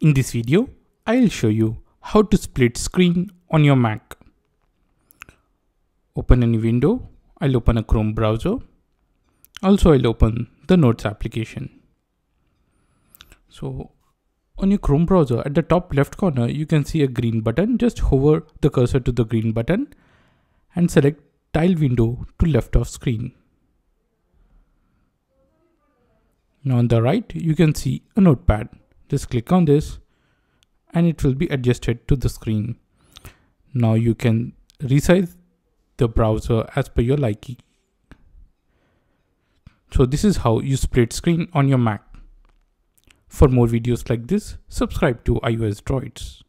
In this video, I'll show you how to split screen on your Mac. Open any window. I'll open a Chrome browser. Also, I'll open the Notes application. So on your Chrome browser, at the top left corner, you can see a green button. Just hover the cursor to the green button and select Tile window to left of screen. Now on the right, you can see a notepad. Just click on this and it will be adjusted to the screen. Now you can resize the browser as per your liking. So this is how you split screen on your Mac. For more videos like this, subscribe to iOS Droids.